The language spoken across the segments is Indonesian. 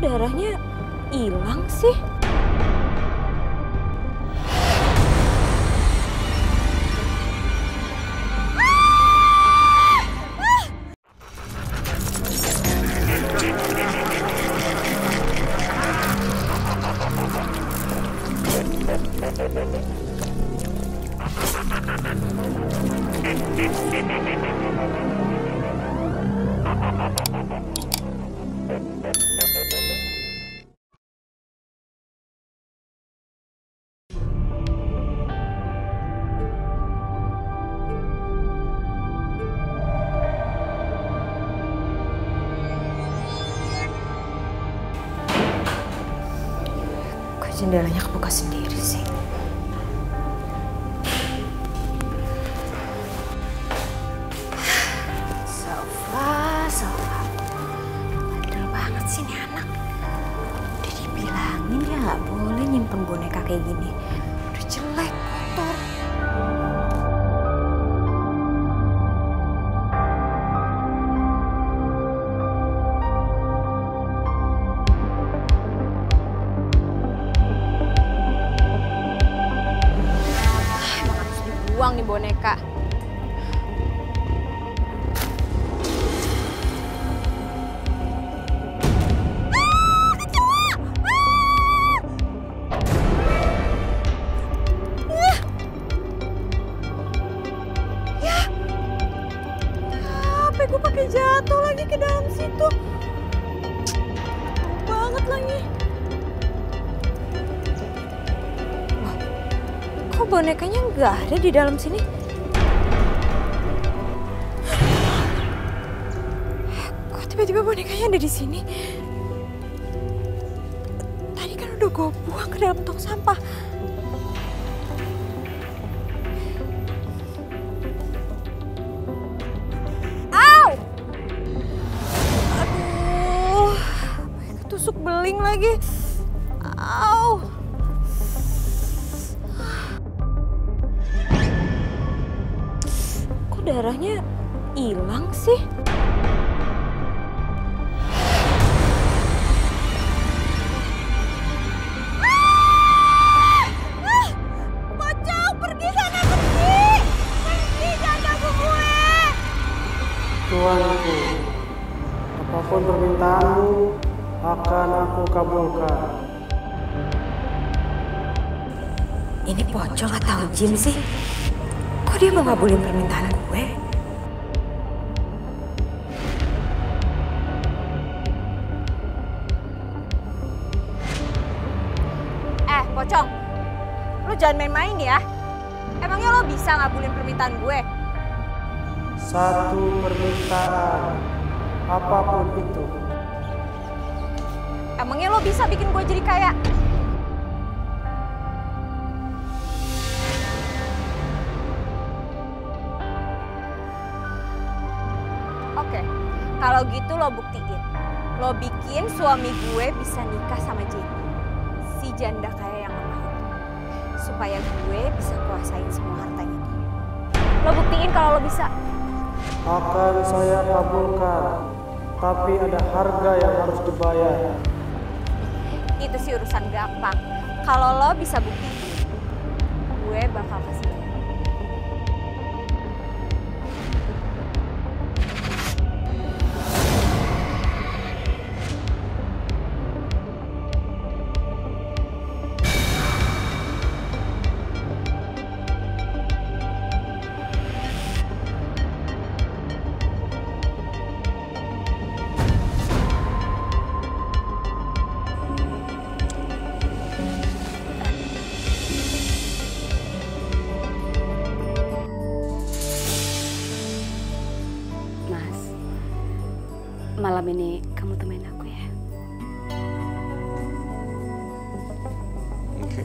darahnya hilang sih? Jendelanya kebuka sendiri sih. Sofa. Bandel banget sih nih anak. Udah dibilangin ya nggak boleh nyimpen boneka kayak gini. Udah jelek, kotor. Buang nih boneka. Gue pakai jatuh lagi ke dalam situ. Banget lagi. Bonekanya nggak ada di dalam sini. Kok tiba-tiba bonekanya ada di sini? Tadi kan udah gue buang ke dalam tong sampah. Au! Aduh, ketusuk beling lagi. Au! Darahnya hilang sih. Pocong, pergi sana, pergi! Pergi, jangan ganggu gue! Tuanku, apapun permintaanmu akan aku kabulkan. Ini pocong atau jin sih? Kok dia mau ngabulin permintaan gue? Pocong, lo jangan main-main ya. Emangnya lo bisa ngabulin permintaan gue? Satu permintaan, apapun itu. Emangnya lo bisa bikin gue jadi kaya? Oke, kalau gitu lo buktiin. Lo bikin suami gue bisa nikah sama Jenny, si janda kaya yang lemah itu. Supaya gue bisa kuasain semua hartanya dia. Lo buktiin kalau lo bisa. Akan saya kabulkan, tapi ada harga yang harus dibayar. Itu sih urusan gampang. Kalau lo bisa buktiin, gue bakal kasih bayar. Malam ini kamu temenin aku ya. Oke.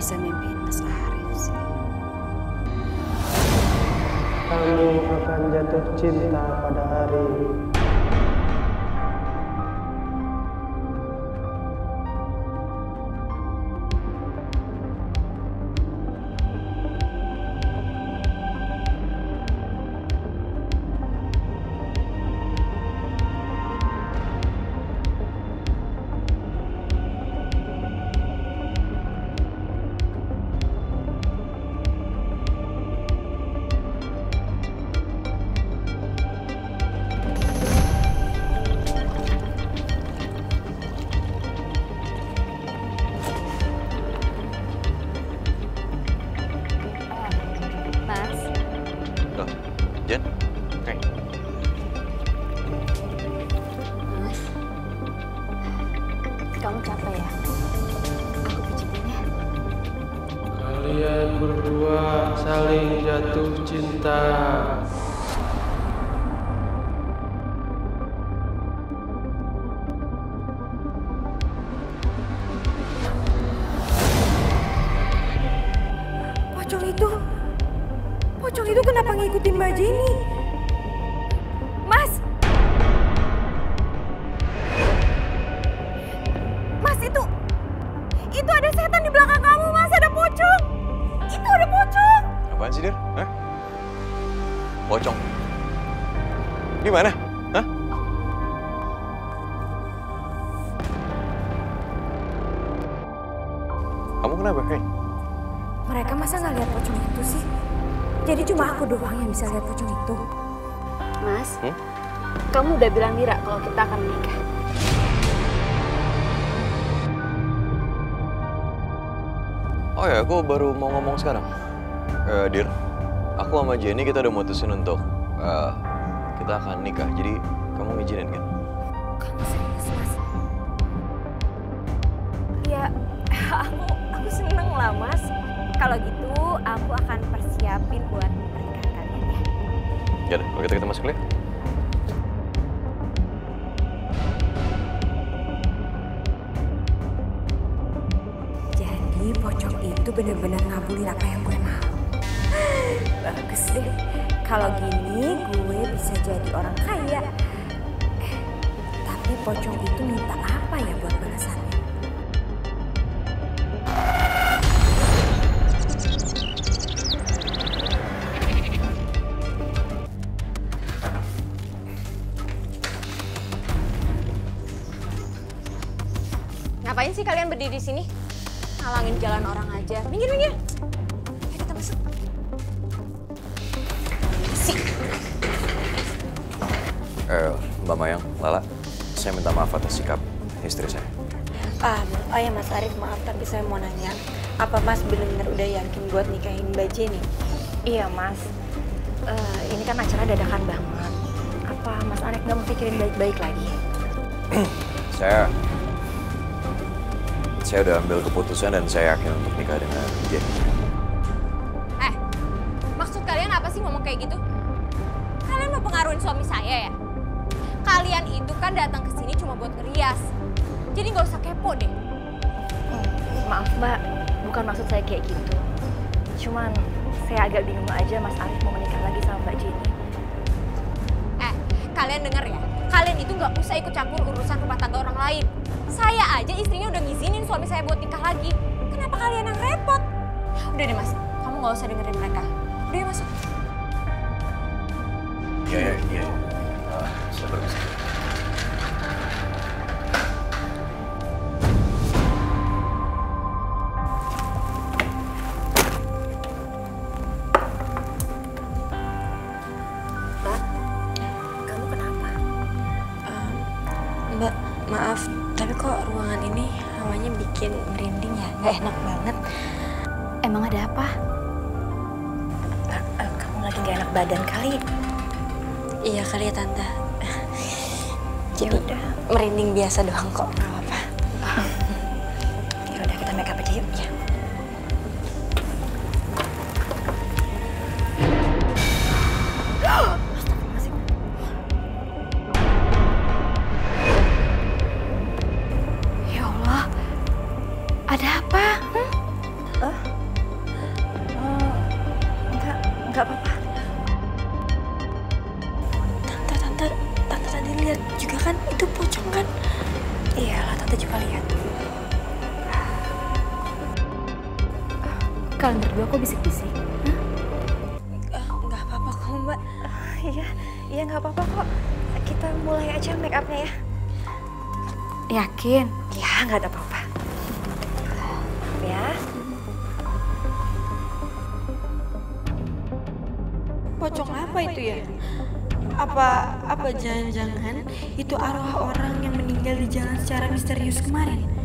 bisa mimpiin Mas Arief sih. Kamu akan jatuh cinta pada Arief. Saling jatuh cinta. Pocong itu kenapa ngikutin Mbak Jenny? Mas itu ada setan di belakang kamu, Mas. Ada pocong. Itu ada pocong. Apaan sih, Dir? Hah? Pocong? Di mana? Hah? Kamu kenapa, Hei? Mereka masa nggak lihat pocong itu sih? Jadi cuma aku doang yang bisa lihat pocong itu. Mas, kamu udah bilang Mira kalau kita akan menikah. Oh ya, aku baru mau ngomong sekarang. Dir, aku sama Jenny kita udah mutusin untuk kita akan nikah. Jadi kamu ngizinin kan? Kamu serius, Mas? Ya, aku seneng lah, Mas. Kalau gitu aku akan persiapin buat pernikahan kalian ya. Ya udah, kalau gitu kita masuk dulu ya. Jadi pocong itu bener-bener ngabulin apa yang gue mau. Bagus deh, kalau gini gue bisa jadi orang kaya. Tapi pocong itu minta apa ya buat balasannya? Ngapain sih kalian berdiri di sini? Halangin jalan orang aja. Minggir. Mbak Mayang, Lala, saya minta maaf atas sikap istri saya. Oh ya Mas Arief, maaf tapi saya mau nanya, apa Mas benar-benar udah yakin buat nikahin Mbak Jenny? Iya Mas, ini kan acara dadakan banget. Apa Mas Arief nggak mau pikirin baik-baik lagi? Saya udah ambil keputusan dan saya yakin untuk nikah dengan Jenny. Maksud kalian apa sih ngomong kayak gitu? Kalian mau pengaruhin suami saya ya? Kalian itu kan datang ke sini cuma buat ngerias. Jadi nggak usah kepo deh. Maaf Mbak, bukan maksud saya kayak gitu. Cuman saya agak bingung aja Mas Arief mau menikah lagi sama Mbak Jenny. Kalian denger ya? Kalian itu nggak usah ikut campur urusan rumah tangga orang lain. Saya aja istrinya udah ngizinin suami saya buat nikah lagi. Kenapa kalian yang repot? Udah deh Mas, kamu nggak usah dengerin mereka. Udah ya masuk. Iya. Mbak, kamu kenapa? Mbak, maaf, tapi kok ruangan ini hawanya bikin merinding ya? Nggak enak banget. Emang ada apa? Mbak, kamu lagi nggak enak badan kali? Iya kali ya Tante. Ya udah, merinding biasa doang kok, nggak apa-apa. Ya udah kita make up aja yuk. Ya. Ya Allah, ada apa? nggak apa-apa. Tante tadi lihat juga kan, itu pocong kan? Iyalah, Tante juga lihat. Kalian berdua kok bisik-bisik? Nggak apa-apa kok, Mbak. Iya nggak apa-apa kok. Kita mulai aja make up-nya ya. Yakin? Ya, nggak ada apa-apa. Ya. Pocong apa itu ya? Apa jangan-jangan itu arwah orang yang meninggal di jalan secara misterius kemarin?